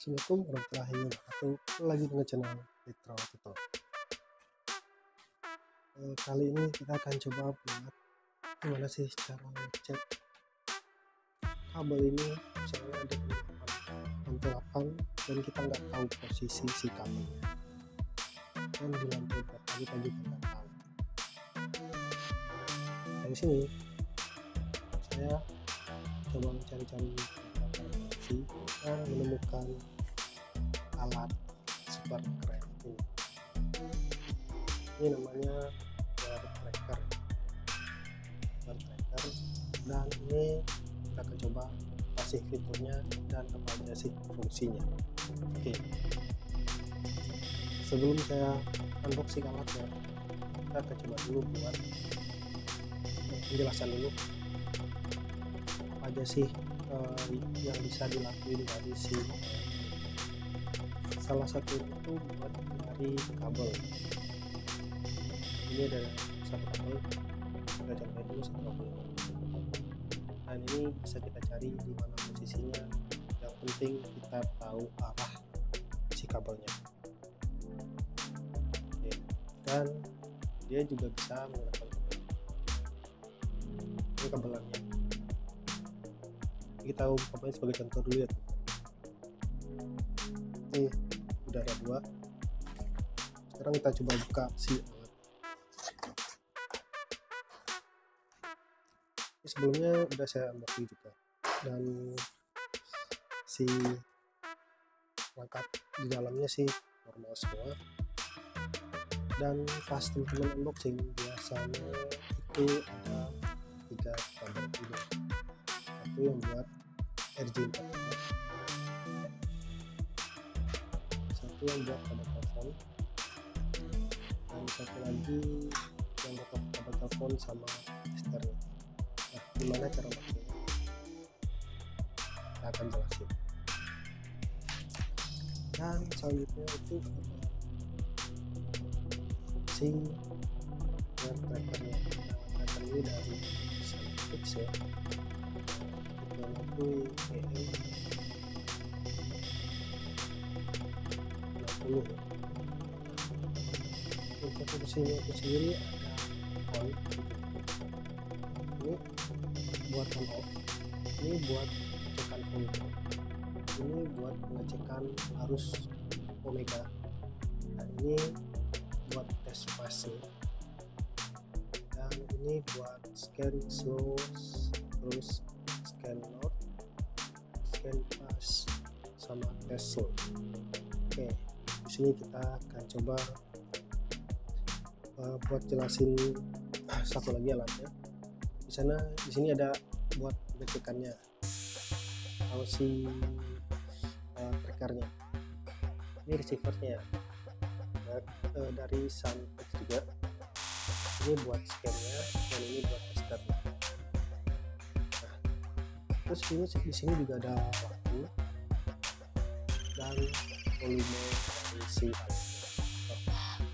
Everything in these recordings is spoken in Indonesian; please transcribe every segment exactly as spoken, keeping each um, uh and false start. Assalamualaikum warahmatullahi wabarakatuh. Lagi dengan channel Nitro Tutor. Eh, kali ini kita akan coba buat gimana sih cara ngecek kabel ini, misalnya ada pentuapan dan kita nggak tahu posisi si kabelnya, dan di lantai berapa kita juga nggak tahu. Dari sini saya coba mencari-cari dan menemukan alat super keren ini. Ini namanya wire tracker. Wire tracker dan ini kita akan coba kasih fiturnya dan apa aja sih fungsinya. Oke. Okay. Sebelum saya unboxing alatnya, kita akan coba dulu buat penjelasan dulu apa aja sih yang bisa dilakuin dari si salah satu itu buat dari kabel ini. Ada satu kabel, kita cari dulu satu kabel, dan ini bisa kita cari di mana posisinya. Yang penting kita tahu arah si kabelnya. Oke. Dan dia juga bisa menggunakan kabel ini, kabelannya kita umpamain sebagai contoh dulu ya. Ini udah ada dua. Sekarang kita coba buka si alat. Sebelumnya udah saya unboxing juga, dan si perangkat di dalamnya sih normal semua. Dan pas teman-teman unboxing biasanya itu ada tiga kabel ini. Satu yang buat R J empat puluh lima, satu yang buat kabel telepon, dan satu lagi yang buat kabel telepon sama esternya. Nah, gimana cara pakainya? Kita akan jelasin. Dan selanjutnya itu si wire trackernya. Nah, tracker ini dari Samsung ya. enam puluh untuk kursinya itu sendiri ada on, ini buat on off, ini buat pengecekan voltage, ini buat pengecekan arus omega, dan ini buat tes fase, dan ini buat scan source, terus scan load, scan pass, sama tes load. Oke, di sini kita akan coba uh, buat jelasin uh, satu lagi alatnya. Di sana, di sini ada buat pengecekannya, atau si uh, trackernya. Ini receivernya dan, uh, dari Sunfix juga. Ini buat scannya dan ini buat testernya. Terus ini di sini juga ada waktu dan volume si alatnya.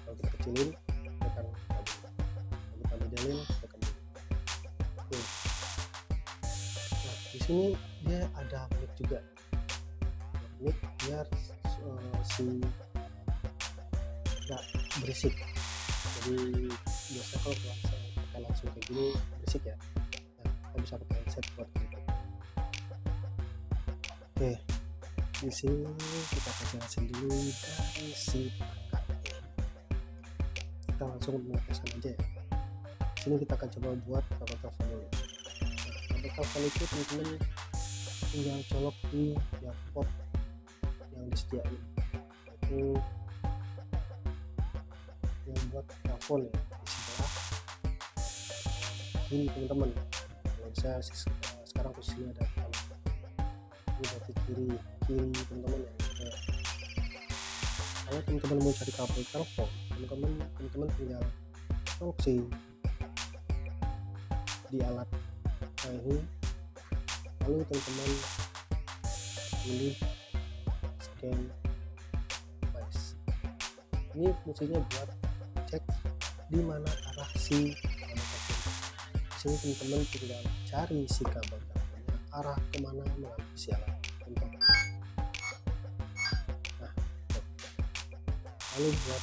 Kalau kita kecilin, kita akan kabel. Kalau kita bejalin, kita akan kabel. Nah, di sini dia ada mic juga. Mic biar uh, si nggak berisik. Jadi biasa kalau puasa langsung kayak gini berisik ya. Nah, kita bisa pakai headset buat gitu. Oke, di sini kita jelasin dulu dari si perangkatnya. Kita langsung mengesan aja ya. Di sini kita akan coba buat kabel telepon dulu. Nah, kabel telepon itu teman-teman tinggal colok di yang pot yang disediain, yaitu yang buat telepon ya. Ini teman-teman, kalau saya sekarang posisinya ada kanan, ini berarti kiri kiri teman-teman ya. Kalau teman-teman mau cari kabel telepon, teman-teman teman-teman tinggal colok sih di alat ini, lalu teman-teman pilih scan device. Ini fungsinya buat cek di mana arah si. Sini teman-teman tinggal cari si kabel kabelnya arah kemana mana sialan. Nah, lalu buat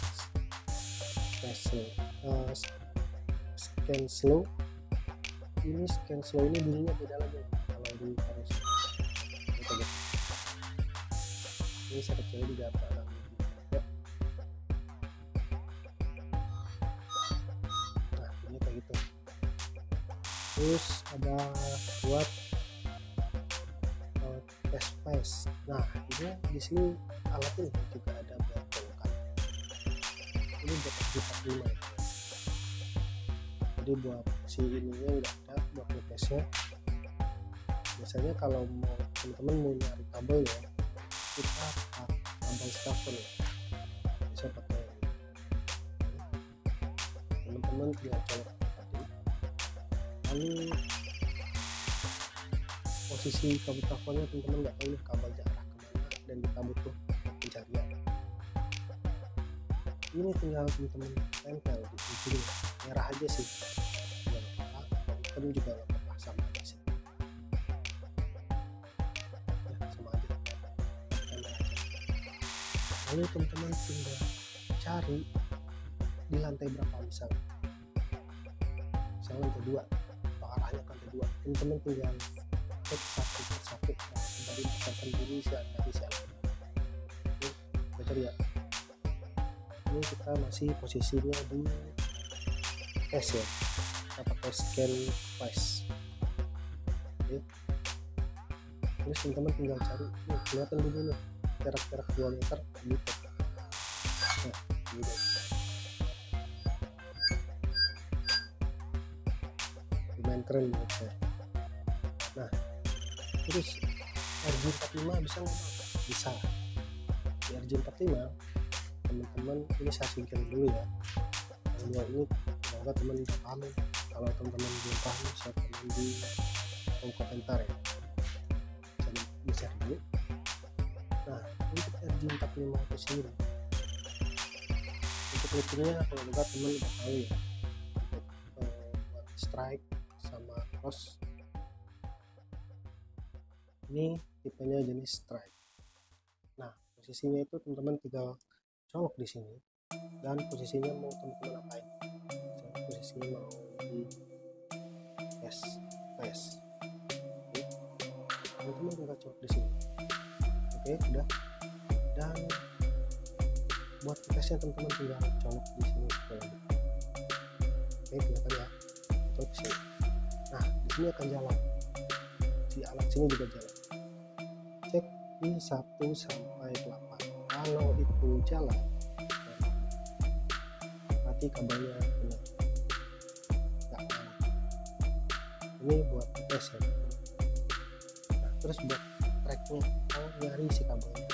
cancel, uh, scan slow. Ini scan slow ini bunyinya beda lagi kalau di harus. Ini saya kecil di gambar lagi. Nah, ini kayak gitu. Terus ada buat uh, test face. Nah, ini di sini alatnya juga ada buat pelukan. Ini buat empat puluh lima. Jadi buat si ininya udah ada buat tesnya. Biasanya kalau mau teman-teman mau nyari kabel ya, kita pakai kabel stafel ya. Bisa pakai teman-teman tinggal colok tadi. Lalu posisi kabel stafelnya teman-teman nggak tahu nih kabel jarak kemana dan kita butuh pencarian. Ini tinggal teman-teman tempel di sini, merah aja sih. Kamu juga nggak apa-apa, sama aja sih. Lalu teman-teman tinggal cari di lantai berapa, misalnya misalnya lantai dua atau arahnya ke lantai dua, teman-teman tinggal cek satu persatu dari misalkan diri dari siapa ini kita lihat. Ini kita masih posisinya di S ya, kita pakai scan face. Oke, terus teman-teman tinggal cari nih, kelihatan dulu nih jarak-jarak dua meter gitu. Nah, gitu. Lumayan keren menurut saya. Nah, terus R J empat puluh lima bisa nggak? Bisa. Di R J empat puluh lima teman-teman, ini saya singkirin dulu ya. Kalau ini semoga teman udah paham. Kalau teman-teman belum paham, saya komen di kolom komentar ya. Jadi bisa dulu. Nah, untuk R J empat puluh lima itu sendiri untuk linknya kalau enggak teman udah tahu ya, untuk uh, buat strike sama cross. Ini tipenya jenis strike. Nah, posisinya itu teman-teman tinggal colok di sini dan posisinya mau teman-teman apain. Jadi, posisinya mau di tes tes teman-teman tinggal colok di sini. Oke, udah. Dan buat tesnya teman-teman tinggal colok di sini. Oke, kelihatan ya. Colok sini. Nah, di sini akan jalan. Di alat sini juga jalan. Cek di satu sampai delapan. Kalau itu jalan, berarti kabelnya benar. Enggak benar. Ini buat tes ya. Nah, terus buat tracknya, kalau nyari si kabelnya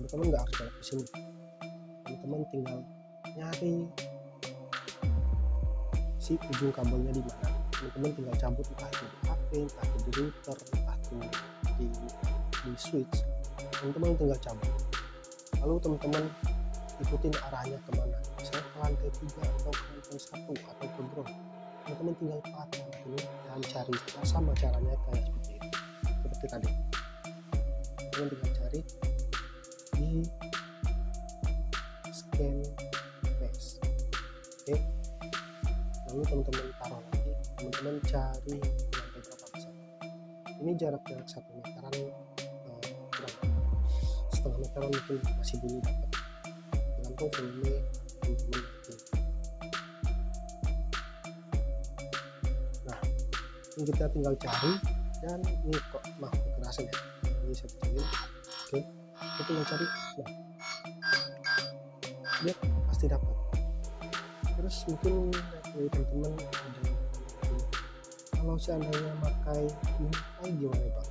teman-teman nggak harus colok di sini, teman-teman tinggal nyari si ujung kabelnya di mana, teman-teman tinggal cabut, entah itu di A P E, entah itu di router, entah itu di, di switch, teman-teman tinggal cabut. Lalu teman-teman ikutin arahnya kemana, misalnya ke lantai tiga atau ke lantai satu atau ke ground, teman-teman tinggal patah dan cari sama caranya kayak seperti itu, seperti tadi. Dengan cari di scan face. Oke, lalu teman-teman taruh lagi, teman-teman cari lantai berapa besar. Ini jarak-jarak satu meteran eh, kurang setengah meteran mungkin masih belum dapat, tergantung volume teman-teman. Nah, ini kita tinggal cari dan ini kok mah kekerasan ya. Saya kecilin. Oke, kita yang cari, nah, dia pasti dapat. Terus mungkin dari teman-teman ada kalau seandainya pakai UniFi gimana Pak?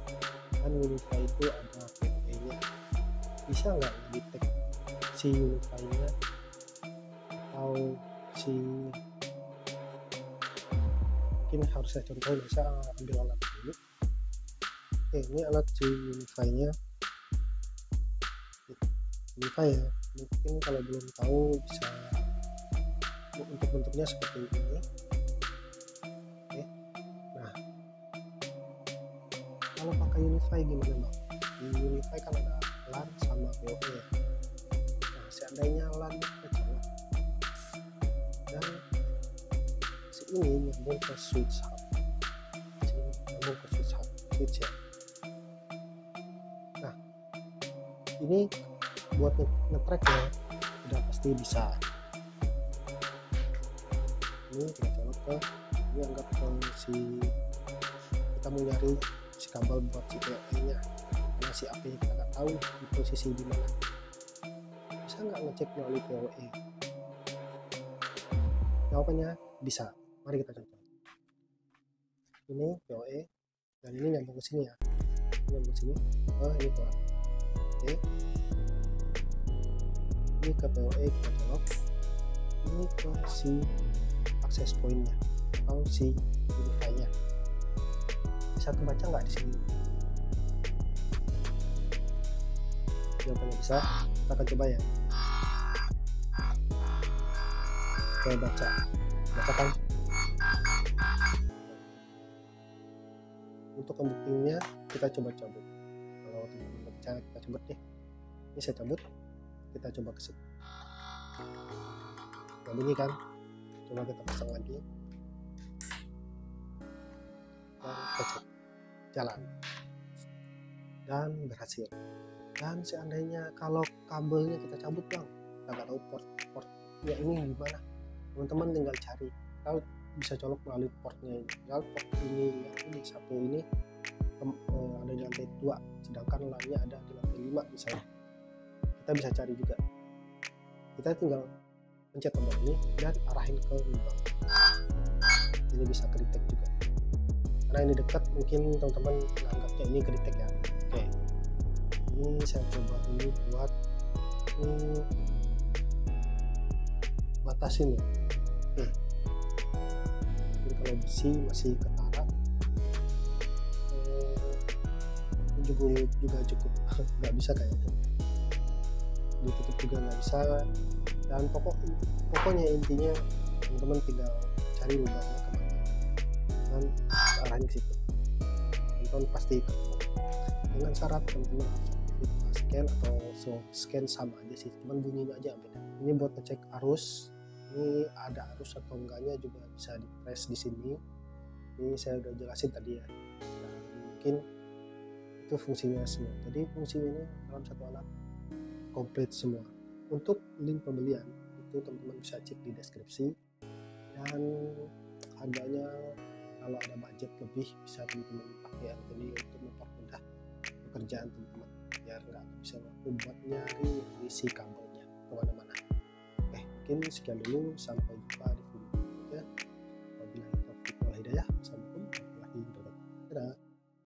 Kan UniFi itu ada P O E nya, bisa nggak detect si UniFi nya atau si mungkin harus saya contohin, saya ambil alat dulu. Oke, ini alat si UniFi nya UniFi ya, mungkin kalau belum tahu bisa untuk bentuknya seperti ini. Oke, nah kalau pakai ke UniFi gimana bang? Di UniFi kan ada LAN sama P O E ya. Nah, seandainya LAN kecolok dan si ini nyambung ke switch hub, sini nyambung ke switch hub, switch ya. Nah ini buat ngetracknya udah pasti bisa. Ini kita colok ke, ini anggap kondisi kita mau nyari si kabel buat si P O E nya, karena si A P E kita nggak tahu di posisi di mana. Bisa nggak ngecek melalui P O E? Jawabannya bisa. Mari kita contoh. Ini P O E dan ini nyambung ke sini ya, ini nyambung ke sini. Oh ini keluar. Oke. Ini ke P O E kita colok. Ini ke si akses pointnya atau si UniFi nya bisa kebaca nggak di sini? Jawabannya bisa. Kita akan coba ya. Oke, baca baca kan. Untuk pembuktiannya kita coba cabut. Kalau teman-teman baca kita cabut deh. Ini saya cabut, kita coba kesini. Nggak bunyi kan? Coba kita pasang lagi dan kecil jalan dan berhasil. Dan seandainya kalau kabelnya kita cabut bang, kita nggak tahu port port ya ini gimana, teman-teman tinggal cari. Kita bisa colok melalui portnya ini, tinggal port ini yang ini satu ini eh, ada di lantai dua, sedangkan lainnya ada di lantai lima misalnya. Kita bisa cari juga, kita tinggal pencet tombol ini dan arahin ke lubang. Ini bisa kedetek juga. Karena ini dekat, mungkin teman-teman menganggapnya ini kedetek ya. Oke. Ini saya coba ini buat hmm, batasin ya. Oke. Jadi kalau besi masih ketara, eh, juga juga cukup, nggak bisa kayaknya. Ditutup juga nggak bisa. Dan pokok, pokoknya intinya teman-teman tinggal cari lubangnya kemana dan arahin ke situ. Teman-teman pasti ketemu. Dengan syarat teman-teman harus aktivitas scan atau so scan sama aja sih, cuman bunyinya aja beda. Ini buat ngecek arus, ini ada arus atau enggaknya juga bisa di press di sini. Ini saya udah jelasin tadi ya. Dan mungkin itu fungsinya semua. Jadi fungsinya ini dalam satu alat komplit semua. Untuk link pembelian itu teman-teman bisa cek di deskripsi, dan harganya kalau ada budget lebih bisa teman-teman pakai ini untuk mempermudah pekerjaan teman-teman biar nggak bisa membuat nyari isi kabelnya kemana-mana. Oke, mungkin sekian dulu, sampai jumpa di